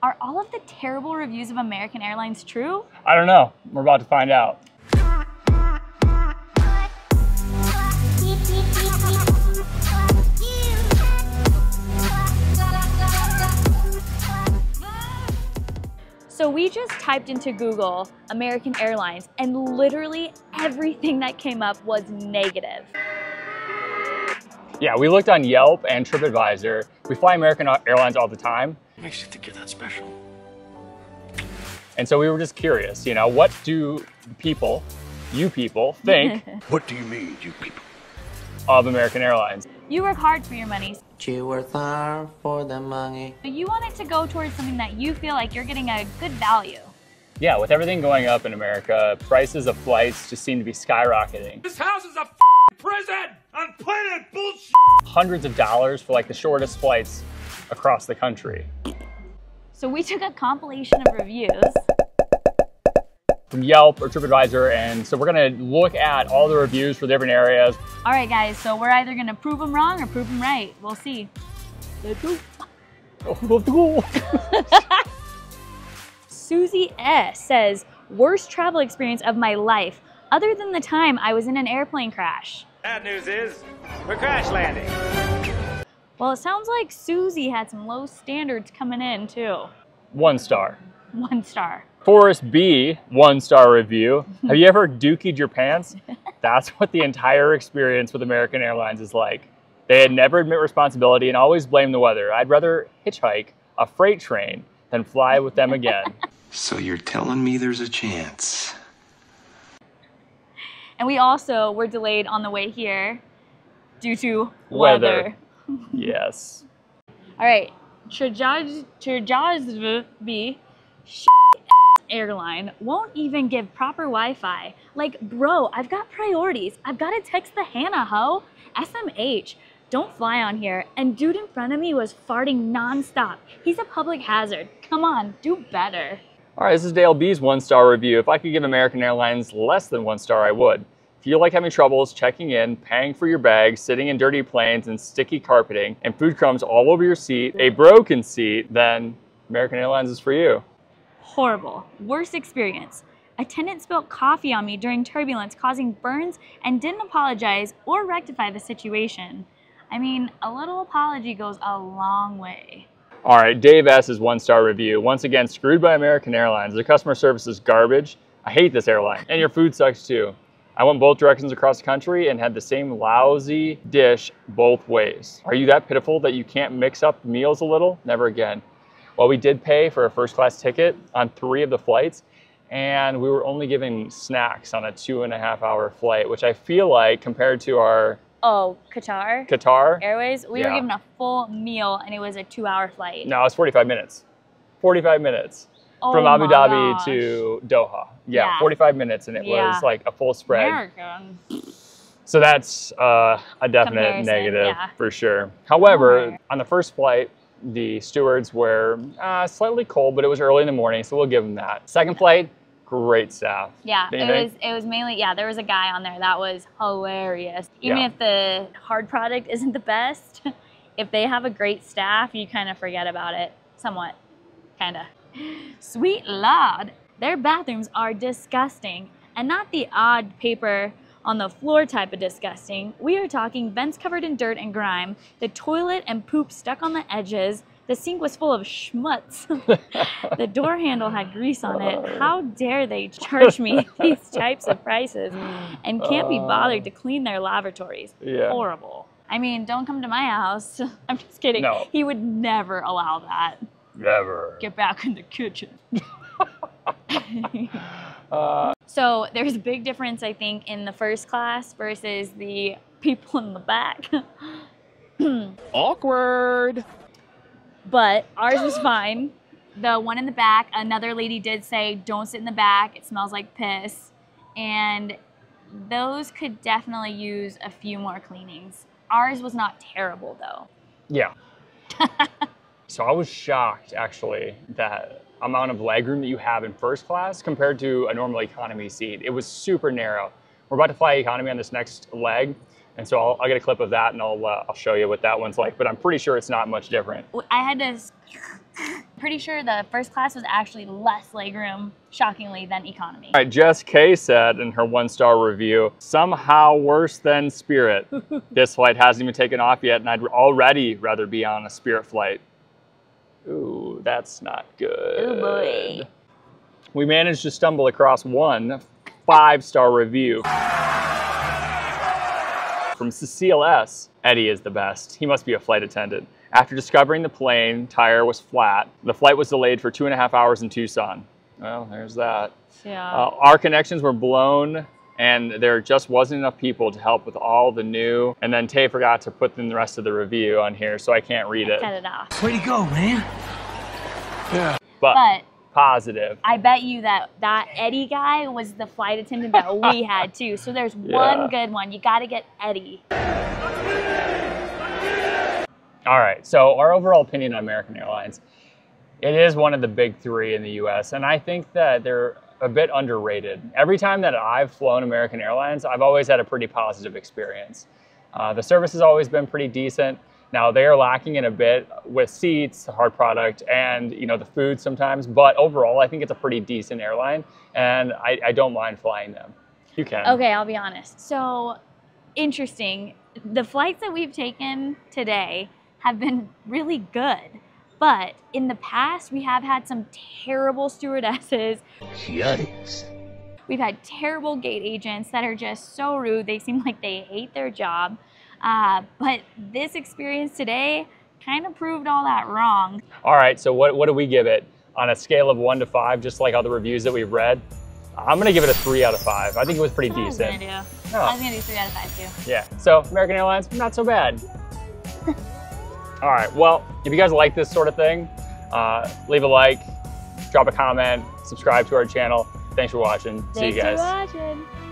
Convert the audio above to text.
Are all of the terrible reviews of American Airlines true? I don't know. We're about to find out. So we just typed into Google, American Airlines, and literally everything that came up was negative. Yeah, we looked on Yelp and TripAdvisor. We fly American Airlines all the time. Makes you think you're that special. And so we were just curious, you know, what do people, you people, think? What do you mean, you people? Of American Airlines. You work hard for your money. You work hard for the money. You want it to go towards something that you feel like you're getting a good value. Yeah, with everything going up in America, prices of flights just seem to be skyrocketing. This house is a f***ing prison on planet bullshit! Hundreds of dollars for like the shortest flights across the country. So we took a compilation of reviews from Yelp or TripAdvisor, and so we're gonna look at all the reviews for different areas. All right guys, so we're either gonna prove them wrong or prove them right. We'll see. Let's go. Susie S says, worst travel experience of my life, other than the time I was in an airplane crash. Bad news is, we're crash landing. Well, it sounds like Susie had some low standards coming in too. 1 star. 1 star. Forrest B, 1-star review. Have you ever dookied your pants? That's what the entire experience with American Airlines is like. They had never admit responsibility and always blame the weather. I'd rather hitchhike a freight train than fly with them again. So you're telling me there's a chance. And we also were delayed on the way here due to weather. Yes. All right, Chajaz B. Airline won't even give proper Wi-Fi. Like, bro, I've got priorities. I've got to text the Hannah, ho. SMH, don't fly on here. And dude in front of me was farting nonstop. He's a public hazard. Come on, do better. All right, this is Dale B's 1-star review. If I could give American Airlines less than 1 star, I would. If you like having troubles checking in, paying for your bag, sitting in dirty planes and sticky carpeting, and food crumbs all over your seat, a broken seat, then American Airlines is for you. Horrible. Worst experience. Attendant spilled coffee on me during turbulence, causing burns, and didn't apologize or rectify the situation. I mean, a little apology goes a long way. All right, Dave S. is 1-star review. Once again, screwed by American Airlines. Their customer service is garbage. I hate this airline. And your food sucks too. I went both directions across the country and had the same lousy dish both ways. Are you that pitiful that you can't mix up meals a little? Never again. Well, we did pay for a first-class ticket on 3 of the flights, and we were only given snacks on a 2.5-hour flight, which I feel like compared to our... Oh, Qatar Airways? We were given a full meal, and it was a 2-hour flight. No, it's 45 minutes. 45 minutes. Oh, from Abu Dhabi to Doha. Yeah, 45 minutes, and it was like a full spread. American. So that's a definite negative for sure. However, on the first flight, the stewards were slightly cold, but it was early in the morning, so we'll give them that. Second flight, great staff. Yeah, it was mainly, there was a guy on there that was hilarious. Even if the hard product isn't the best, if they have a great staff, you kind of forget about it somewhat, kind of. Sweet Lord, their bathrooms are disgusting, and not the odd paper on the floor type of disgusting. We are talking vents covered in dirt and grime, the toilet and poop stuck on the edges, the sink was full of schmutz, the door handle had grease on it. How dare they charge me these types of prices and can't be bothered to clean their lavatories. Yeah. Horrible. I mean, don't come to my house. I'm just kidding. No. He would never allow that. Never. Get back in the kitchen. So there's a big difference, I think, in the first class versus the people in the back. Awkward. But ours was fine. The one in the back, another lady did say, don't sit in the back, it smells like piss. And those could definitely use a few more cleanings. Ours was not terrible, though. Yeah. So I was shocked, actually, that amount of legroom that you have in first class compared to a normal economy seat. It was super narrow. We're about to fly economy on this next leg, And so I'll get a clip of that and I'll show you what that one's like, but I'm pretty sure it's not much different. I had to, pretty sure the first class was actually less legroom, shockingly, than economy. All right, Jess K said in her one-star review, somehow worse than Spirit. This flight hasn't even taken off yet and I'd already rather be on a Spirit flight. Ooh, that's not good. Ooh boy. We managed to stumble across one five-star review from Cecile S. Eddie is the best. He must be a flight attendant. After discovering the plane tire was flat, the flight was delayed for 2.5 hours in Tucson. Well, there's that. Yeah. Our connections were blown and there just wasn't enough people to help with all the new. And then Tay forgot to put in the rest of the review on here, so I can't read it. Cut it off. Way to go, man. Yeah. But positive. I bet you that Eddie guy was the flight attendant that we had too. So there's one good one. You got to get Eddie. All right, so our overall opinion on American Airlines, it is one of the big three in the US, and I think that they're a bit underrated. Every time that I've flown American Airlines, I've always had a pretty positive experience. The service has always been pretty decent. Now they are lacking in a bit with seats, hard product, and the food sometimes, but overall I think it's a pretty decent airline, and I don't mind flying them. You can. Okay, I'll be honest. So interesting, the flights that we've taken today have been really good, but in the past we have had some terrible stewardesses. Yikes. We've had terrible gate agents that are just so rude. They seem like they hate their job. But this experience today kind of proved all that wrong. All right, so what do we give it? On a scale of 1 to 5, just like all the reviews that we've read, I'm gonna give it a 3 out of 5. I think it was pretty decent. I was gonna do 3 out of 5 too. Yeah, so American Airlines, not so bad. All right, well, if you guys like this sort of thing, leave a like, drop a comment, subscribe to our channel. Thanks for watching. See you guys. Thanks for watching.